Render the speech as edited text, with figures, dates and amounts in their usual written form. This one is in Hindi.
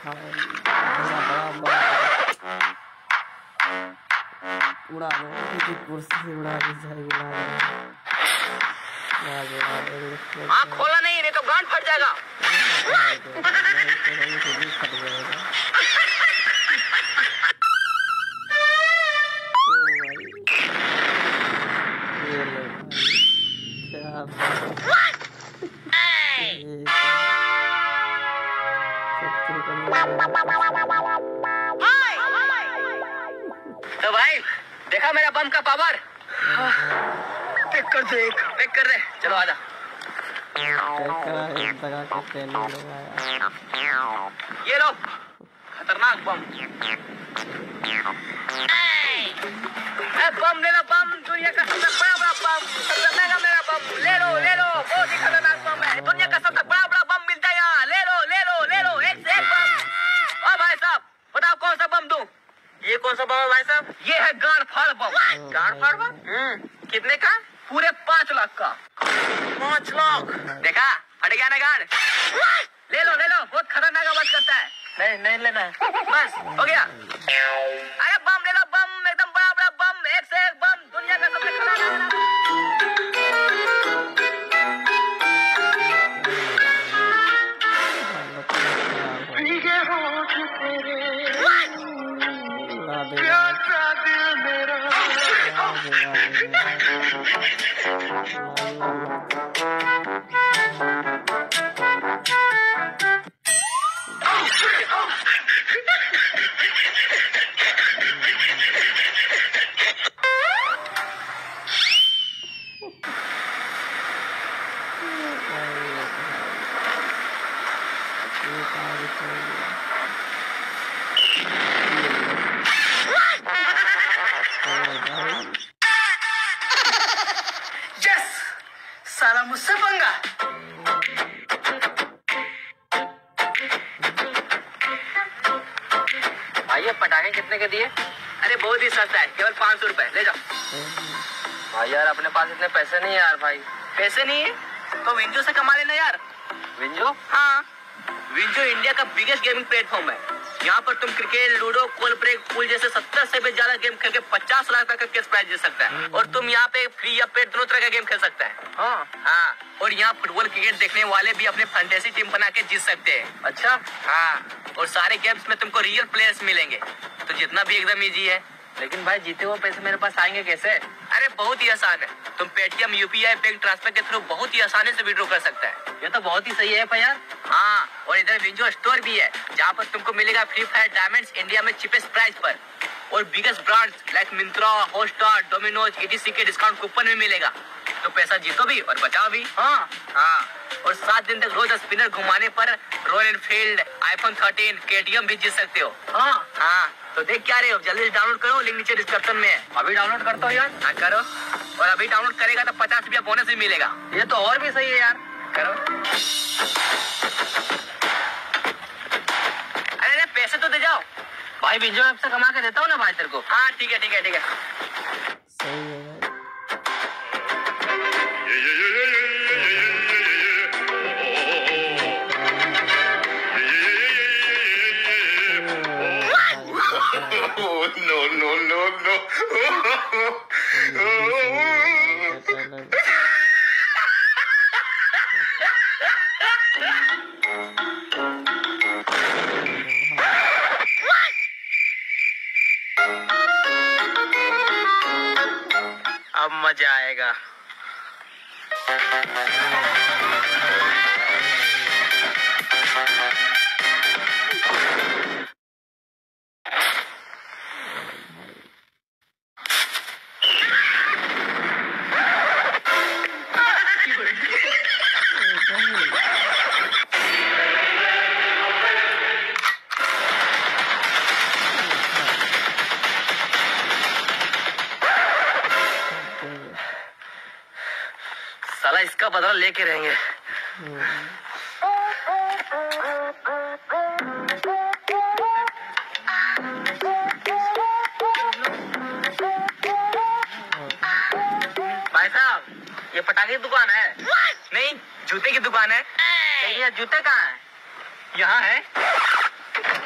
उड़ा दो कुर्सी से उड़ा दो। आँख खोला नहीं नहीं तो गांड फट जाएगा। तो भाई देखा मेरा बम का पावर। पिक कर दे, पिक कर दे। चलो आजा। ये लो खतरनाक बम। बम ले लो, बम दुनिया का सबसे बड़ा बड़ा बम। खतरनाक मेरा बम ले लो, ले लो। बहुत ही खतरनाक बम है, दुनिया का सबसे बड़ा बड़ा बम मिलता है यहाँ। ले लो, ले लो, ले लो। एक से एक बम। ओ भाई साहब बताओ कौन सा बम दूं? ये कौन सा बम है भाई साहब? ये है गांड फाड़ बम। गांड फाड़ बम? कितने का? पूरे 5 लाख का। 5 लाख? देखा हट गया ना गांड। ले लो, ले लो। बहुत खतरनाक आवाज करता है। नहीं नहीं लेना है, बस हो गया। अरे बम ले लो, बम एकदम बड़ा बड़ा बम। एक से एक बम, दुनिया का सबसे खतरनाक। प्यार का दिल मेरा। पटाखे कितने के दिए? अरे बहुत ही सस्ता है, केवल 500 रुपए। ले जाओ भाई। यार अपने पास इतने पैसे नहीं है यार। भाई पैसे नहीं है तो विंजो से कमा लेना यार। विंजो? हाँ, विंजो इंडिया का बिगेस्ट गेमिंग प्लेटफॉर्म है। यहाँ पर तुम क्रिकेट, लूडो, कोल ब्रेक, पूल जैसे 70 से भी ज्यादा गेम खेल के 50 लाख का कैश प्राइज जीत सकता है। और तुम यहाँ पे फ्री या पेड दोनों तरह का गेम खेल सकता है। हाँ। और यहाँ फुटबॉल, क्रिकेट देखने वाले भी अपने फैंटेसी टीम बना के जीत सकते हैं। अच्छा। हाँ, और सारे गेम्स में तुमको रियल प्लेयर्स मिलेंगे तो जितना भी एकदम ईजी है। लेकिन भाई जीते हुए पैसे मेरे पास आएंगे कैसे? अरे बहुत ही आसान है। तुम पेटीएम, यूपीआई, बैंक ट्रांसफर के थ्रू बहुत ही आसानी से विड्रॉ कर सकते हैं। ये तो बहुत ही सही है यार। हाँ, और इधर विंजो स्टोर भी है जहाँ पर तुमको मिलेगा फ्री फायर डायमंड्स इंडिया में चीपेस्ट प्राइस पर। और biggest brands like Myntra, Hotstar, Domino's, ITC के डिस्काउंट कूपन भी मिलेगा। तो पैसा जीतो भी और बचाओ भी। हाँ। और 7 दिन तक रोज स्पिनर घुमाने पर रॉयल एनफील्ड, iPhone 13, KTM भी जीत सकते हो। हाँ। तो देख क्या रहे हो, जल्दी से डाउनलोड करो, लिंक नीचे डिस्क्रिप्शन में है। अभी डाउनलोड करता हूँ यार। हाँ करो, और अभी डाउनलोड करेगा तो 50 रुपया बोनस भी मिलेगा। ये तो और भी सही है यार, करो। अरे पैसे तो दे जाओ भाई, विंजो ऐप से कमा के देता हूँ ना भाई तेरे को। हाँ ठीक है, ठीक है, ठीक है। No. अब मजा आएगा। साला इसका बदला लेके रहेंगे। भाई साहब ये पटाखे की दुकान है? नहीं, जूते की दुकान है। लेकिन जूते कहाँ है? यहाँ है।